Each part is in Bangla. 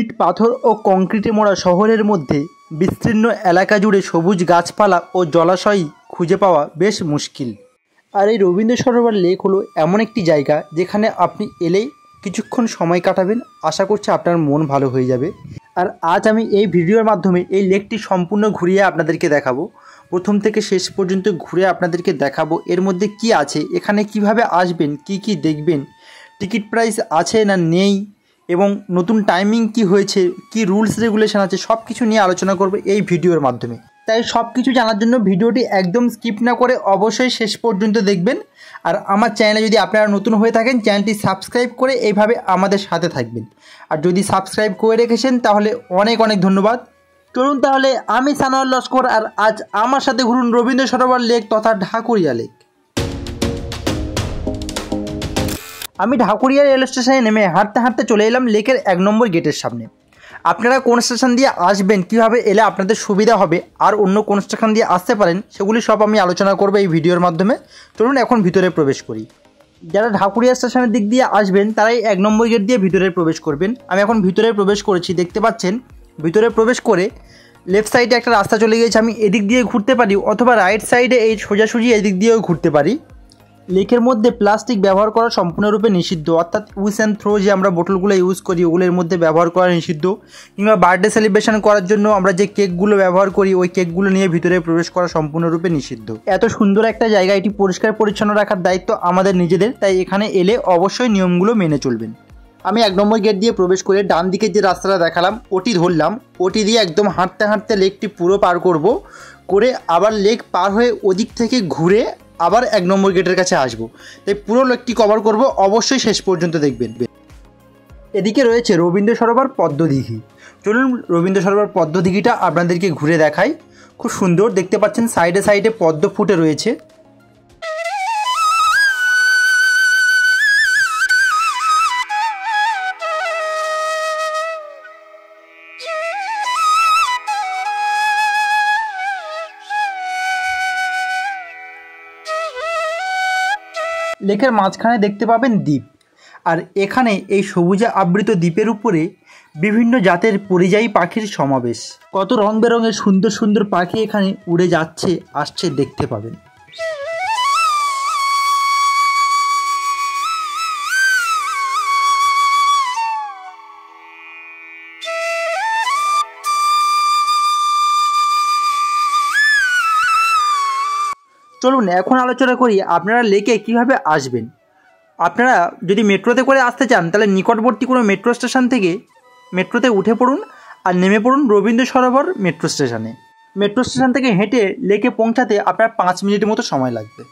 ইট পাথর ও কংক্রিটে মোড়া শহরের মধ্যে বিস্তীর্ণ এলাকা জুড়ে সবুজ গাছপালা ও জলাশয় খুঁজে পাওয়া বেশ মুশকিল। আর এই রবীন্দ্র সরোবর লেক হলো এমন একটি জায়গা যেখানে আপনি এলেই কিছুক্ষণ সময় কাটাবেন। আশা করছি আপনার মন ভালো হয়ে যাবে। আর আজ আমি এই ভিডিওর মাধ্যমে এই লেকটি সম্পূর্ণ ঘুরিয়ে আপনাদেরকে দেখাবো, প্রথম থেকে শেষ পর্যন্ত ঘুরে আপনাদেরকে দেখাবো এর মধ্যে কি আছে, এখানে কিভাবে আসবেন, কি কি দেখবেন, টিকিট প্রাইস আছে না নেই এবং নতুন টাইমিং কি হয়েছে, কি রুলস রেগুলেশন আছে, সব কিছু নিয়ে আলোচনা করব এই ভিডিওর মাধ্যমে। তাই সব কিছু জানার জন্য ভিডিওটি একদম স্কিপ না করে অবশ্যই শেষ পর্যন্ত দেখবেন। আর আমার চ্যানেলে যদি আপনারা নতুন হয়ে থাকেন চ্যানেলটি সাবস্ক্রাইব করে এইভাবে আমাদের সাথে থাকবেন। আর যদি সাবস্ক্রাইব করে রেখেছেন তাহলে অনেক অনেক ধন্যবাদ। চলুন তাহলে, আমি সানোয়ার লস্কর, আর আজ আমার সাথে ঘুরুন রবীন্দ্র সরোবর লেক তথা ঢাকুরিয়া লেক। আমি ঢাকুরিয়া রেল স্টেশনে নেমে হাঁটতে হাঁটতে চলে এলাম লেকের 1 নম্বর গেটের সামনে। আপনারা কোন স্টেশন দিয়ে আসবেন, কীভাবে এলে আপনাদের সুবিধা হবে, আর অন্য কোন স্টেশন দিয়ে আসতে পারেন, সেগুলি সব আমি আলোচনা করব এই ভিডিওর মাধ্যমে। চলুন এখন ভিতরে প্রবেশ করি। যারা ঢাকুরিয়া স্টেশনের দিক দিয়ে আসবেন তারাই 1 নম্বর গেট দিয়ে ভিতরে প্রবেশ করবেন। আমি এখন ভিতরে প্রবেশ করেছি, দেখতে পাচ্ছেন। ভিতরে প্রবেশ করে লেফট সাইডে একটা রাস্তা চলে গিয়েছে, আমি এদিক দিয়ে ঘুরতে পারি অথবা রাইট সাইডে এই সোজাসুজি এদিক দিয়েও ঘুরতে পারি। লেকের মধ্যে প্লাস্টিক ব্যবহার করা সম্পূর্ণরূপে নিষিদ্ধ, অর্থাৎ উইস অ্যান্ড থ্রো যে আমরা বোতলগুলো ইউজ করি ওগুলোর মধ্যে ব্যবহার করা নিষিদ্ধ। কিংবা বার্থডে সেলিব্রেশন করার জন্য আমরা যে কেকগুলো ব্যবহার করি ওই কেকগুলো নিয়ে ভিতরে প্রবেশ করা সম্পূর্ণরূপে নিষিদ্ধ। এত সুন্দর একটা জায়গা, এটি পরিষ্কার পরিচ্ছন্ন রাখার দায়িত্ব আমাদের নিজেদের, তাই এখানে এলে অবশ্যই নিয়মগুলো মেনে চলবেন। আমি 1 নম্বর গেট দিয়ে প্রবেশ করে ডান দিকে যে রাস্তাটা দেখালাম ওটি ধরলাম, ওটি দিয়ে একদম হাঁটতে হাঁটতে লেকটি পুরো পার করব, করে আবার লেক পার হয়ে ওদিক থেকে ঘুরে আবার 1 নম্বর গেটের কাছে আসব। তাই পুরো লেকটি কভার করব, অবশ্যই শেষ পর্যন্ত দেখবেন। এদিকে রয়েছে রবীন্দ্র সরোবর পদ্মদিঘি। চলুন রবীন্দ্র সরোবর পদ্মদিঘিটা আপনাদেরকে ঘুরে দেখাই। খুব সুন্দর, দেখতে পাচ্ছেন সাইডে সাইডে পদ্ম ফুটে রয়েছে। লেকের মাঝখানে দেখতে পাবেন দ্বীপ, আর এখানে এই সবুজে আবৃত দ্বীপের উপরে বিভিন্ন জাতের পরিযায়ী পাখির সমাবেশ। কত রং বেরঙের সুন্দর সুন্দর পাখি এখানে উড়ে যাচ্ছে আসছে দেখতে পাবেন। চলুন এখন আলোচনা করি আপনারা লেকে কীভাবে আসবেন। আপনারা যদি মেট্রোতে করে আসতে চান তাহলে নিকটবর্তী কোনো মেট্রো স্টেশন থেকে মেট্রোতে উঠে পড়ুন আর নেমে পড়ুন রবীন্দ্র সরোবর মেট্রো স্টেশনে। মেট্রো স্টেশন থেকে হেঁটে লেকে পৌঁছাতে আপনার 5 মিনিটের মতো সময় লাগবে।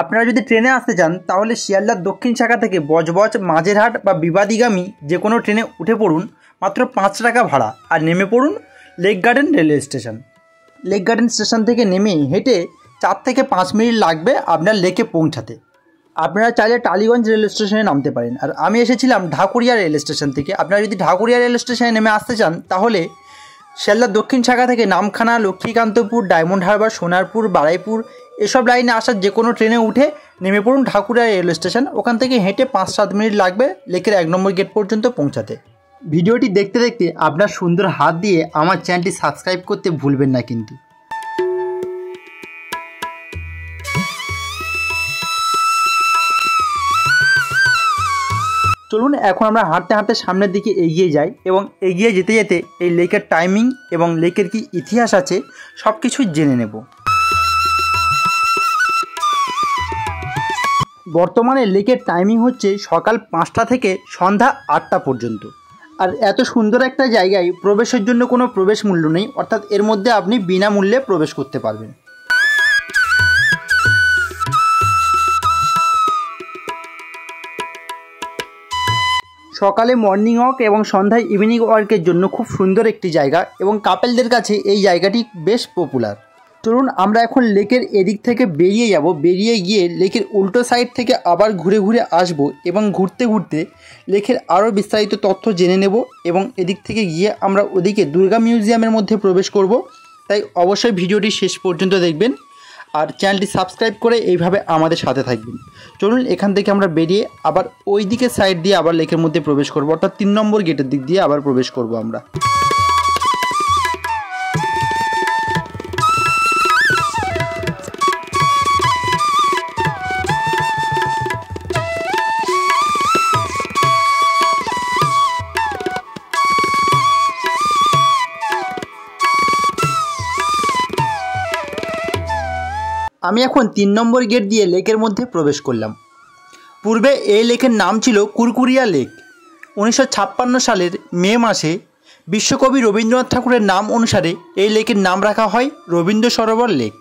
আপনারা যদি ট্রেনে আসতে চান তাহলে শিয়ালদার দক্ষিণ শাখা থেকে বজবজ, মাঝেরহাট বা বিবাদীগামী যে কোনো ট্রেনে উঠে পড়ুন, মাত্র 5 টাকা ভাড়া, আর নেমে পড়ুন lake garden railway station. Lake garden station থেকে নেমে হেঁটে 4 থেকে 5 মিনিট লাগবে আপনার লেকে পৌঁছাতে। আপনারা চাইলে টালিগঞ্জ রেলওয়ে স্টেশনে নামতে পারেন। আর আমি এসেছিলাম ঢাকুরিয়া রেলওয়ে স্টেশন থেকে। আপনারা যদি ঢাকুরিয়া রেলওয়ে স্টেশনে নেমে আসতে চান তাহলে শিয়ালদার দক্ষিণ শাখা থেকে নামখানা, লক্ষ্মীকান্তপুর, ডায়মন্ড হারবার, সোনারপুর, বারাইপুর এসব লাইনে আসার যে কোনো ট্রেনে উঠে নেমে পড়ুন ঢাকুরিয়া রেলওয়ে স্টেশন। ওখান থেকে হেঁটে 5-7 মিনিট লাগবে লেকের 1 নম্বর গেট পর্যন্ত পৌঁছাতে। ভিডিওটি দেখতে দেখতে আপনার সুন্দর হাত দিয়ে আমার চ্যানেলটি সাবস্ক্রাইব করতে ভুলবেন না কিন্তু। চলুন এখন আমরা হাঁটতে হাঁটতে সামনের দিকে এগিয়ে যাই এবং এগিয়ে যেতে যেতে এই লেকের টাইমিং এবং লেকের কি ইতিহাস আছে সব কিছুই জেনে নেব। বর্তমানে লেকের টাইমিং হচ্ছে সকাল 5টা থেকে সন্ধ্যা 8টা পর্যন্ত। আর এত সুন্দর একটা জায়গায় প্রবেশের জন্য কোনো প্রবেশ মূল্য নেই, অর্থাৎ এর মধ্যে আপনি বিনামূল্যে প্রবেশ করতে পারবেন। সকালে মর্নিং ওয়াক এবং সন্ধ্যায় ইভিনিং ওয়াকের জন্য খুব সুন্দর একটি জায়গা এবং কাপেলদের কাছে এই জায়গাটি বেশ পপুলার। চলুন আমরা এখন লেকের এদিক থেকে বেরিয়ে যাব, বেরিয়ে গিয়ে লেকের উল্টো সাইড থেকে আবার ঘুরে ঘুরে আসব এবং ঘুরতে ঘুরতে লেকের আরও বিস্তারিত তথ্য জেনে নেব এবং এদিক থেকে গিয়ে আমরা ওদিকে দুর্গা মিউজিয়ামের মধ্যে প্রবেশ করব। তাই অবশ্যই ভিডিওটি শেষ পর্যন্ত দেখবেন। আর চ্যানেলটি সাবস্ক্রাইব করে এইভাবে আমাদের সাথে থাকবেন। চলুন এখান থেকে আমরা বেরিয়ে আবার ওই দিকে সাইড দিয়ে আবার লেকের মধ্যে প্রবেশ করব, অর্থাৎ 3 নম্বর গেটের দিক দিয়ে আবার প্রবেশ করব আমরা। আমি এখন 3 নম্বর গেট দিয়ে লেকের মধ্যে প্রবেশ করলাম। পূর্বে এই লেকের নাম ছিল কুরকুরিয়া লেক। 1956 সালের মে মাসে বিশ্বকবি রবীন্দ্রনাথ ঠাকুরের নাম অনুসারে এই লেকের নাম রাখা হয় রবীন্দ্র সরোবর লেক।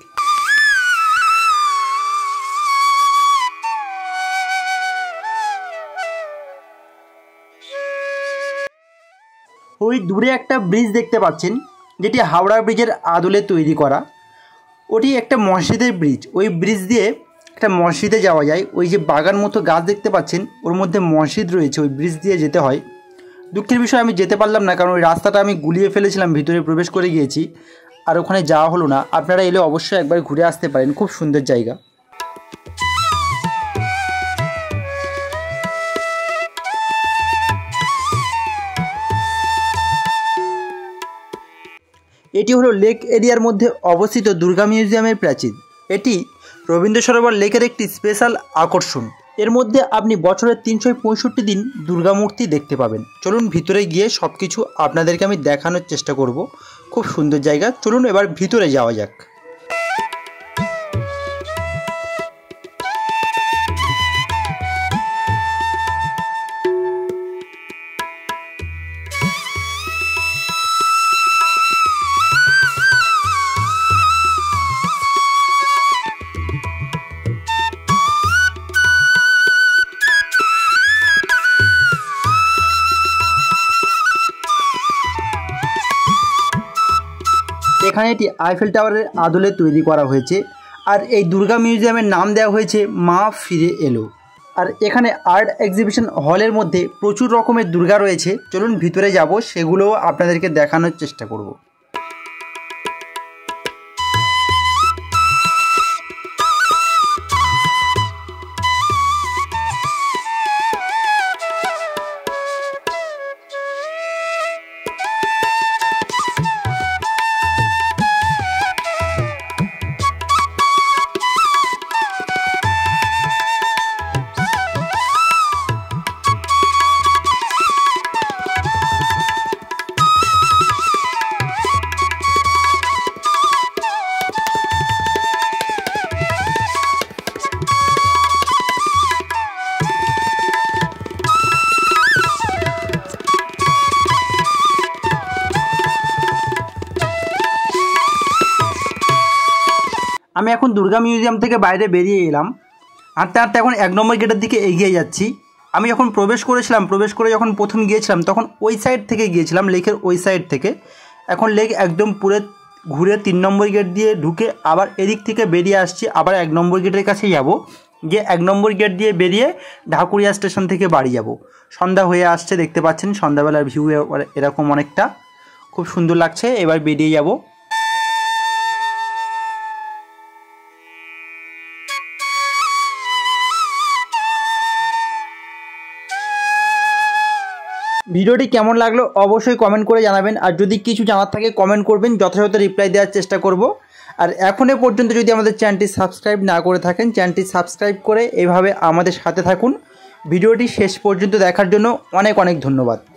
ওই দূরে একটা ব্রিজ দেখতে পাচ্ছেন, যেটি হাওড়া ব্রিজের আদলে তৈরি করা। ওটি একটা মসজিদের ব্রিজ। ওই ব্রিজ দিয়ে একটা মসজিদে যাওয়া যায়। ওই যে বাগান মতো গাছ দেখতে পাচ্ছেন, ওর মধ্যে মসজিদ রয়েছে। ওই ব্রিজ দিয়ে যেতে হয়। দুঃখের বিষয় আমি যেতে পারলাম না, কারণ ওই রাস্তাটা আমি গুলিয়ে ফেলেছিলাম, ভিতরে প্রবেশ করে গিয়েছি আর ওখানে যাওয়া হলো না। আপনারা এলে অবশ্যই একবার ঘুরে আসতে পারেন, খুব সুন্দর জায়গা। এটি হলো লেক এরিয়ার মধ্যে অবস্থিত দুর্গা মিউজিয়ামের প্রাচীর। এটি রবীন্দ্র সরোবর লেকের একটি স্পেশাল আকর্ষণ। এর মধ্যে আপনি বছরের 365 দিন দুর্গা মূর্তি দেখতে পাবেন। চলুন ভিতরে গিয়ে সব কিছু আপনাদেরকে আমি দেখানোর চেষ্টা করব। খুব সুন্দর জায়গা। চলুন এবার ভিতরে যাওয়া যাক। এখানে এটি আইফেল টাওয়ারের আদলে তৈরি করা হয়েছে। আর এই দুর্গা মিউজিয়ামের নাম দেওয়া হয়েছে মা ফিরে এলো। আর এখানে আর্ট এক্সিবিশন হলের মধ্যে প্রচুর রকমের দুর্গা রয়েছে। চলুন ভিতরে যাব, সেগুলোও আপনাদেরকে দেখানোর চেষ্টা করব। আমি এখন দুর্গা মিউজিয়াম থেকে বাইরে বেরিয়ে এলাম। হাঁটতে হাঁটতে এখন 1 নম্বর গেটের দিকে এগিয়ে যাচ্ছি। আমি যখন প্রবেশ করে যখন প্রথম গিয়েছিলাম, তখন ওই সাইড থেকে গিয়েছিলাম, লেকের ওই সাইড থেকে। এখন লেক একদম পুরো ঘুরে 3 নম্বর গেট দিয়ে ঢুকে আবার এদিক থেকে বেরিয়ে আসছি। আবার 1 নম্বর গেটের কাছে যাব, গিয়ে 1 নম্বর গেট দিয়ে বেরিয়ে ঢাকুরিয়া স্টেশন থেকে বাড়ি যাব। সন্ধ্যা হয়ে আসছে, দেখতে পাচ্ছেন সন্ধ্যাবেলার ভিউ এরকম অনেকটা, খুব সুন্দর লাগছে। এবার বেরিয়ে যাব। ভিডিওটি কেমন লাগলো অবশ্যই কমেন্ট করে জানাবেন। আর যদি কিছু জানার থাকে কমেন্ট করবেন, যথাযথ রিপ্লাই দেওয়ার চেষ্টা করব। আর এখনও পর্যন্ত যদি আমাদের চ্যানেলটি সাবস্ক্রাইব না করে থাকেন, চ্যানেলটি সাবস্ক্রাইব করে এভাবে আমাদের সাথে থাকুন। ভিডিওটি শেষ পর্যন্ত দেখার জন্য অনেক অনেক ধন্যবাদ।